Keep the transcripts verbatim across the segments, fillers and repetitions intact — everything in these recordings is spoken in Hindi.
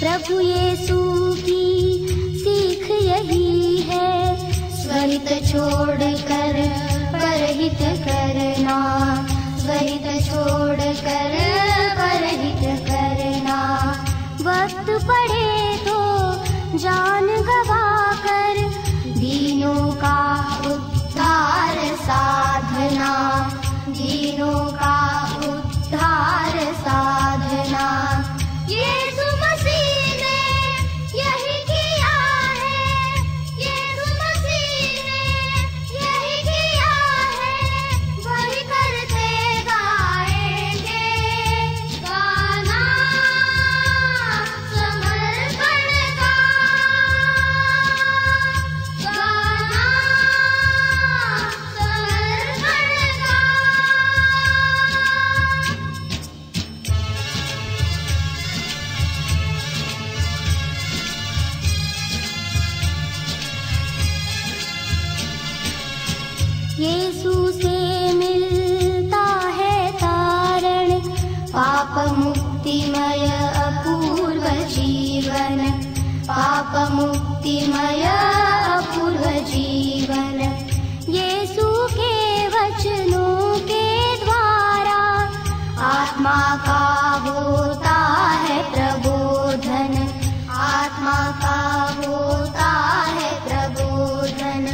प्रभु येसु की सीख यही है, स्वहित छोड़ कर परहित करना, स्वहित छोड़ कर परहित करना। वक्त पड़े तो जान गवा कर दीनों का उद्धार साधना, दीनों का उद्धार साधना। येसु से मिलता है तारण, पाप मुक्तिमय अपूर्व जीवन, पाप मुक्तिमय अपूर्व जीवन। येसु के वचनों के द्वारा आत्मा का होता है प्रबोधन, आत्मा का होता है प्रबोधन।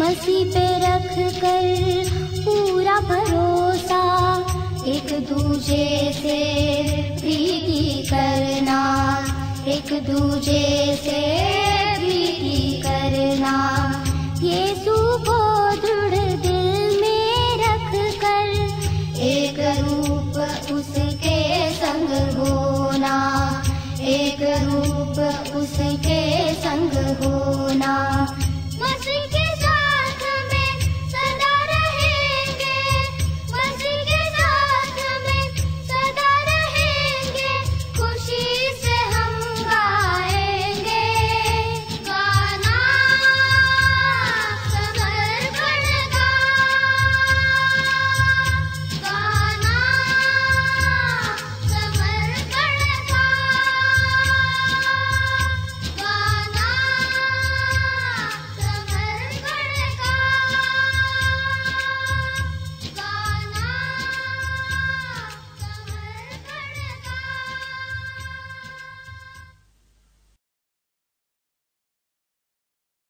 मसीह पे रख कर पूरा भरोसा, एक दूजे से प्रीति करना, एक दूजे से प्रीति करना।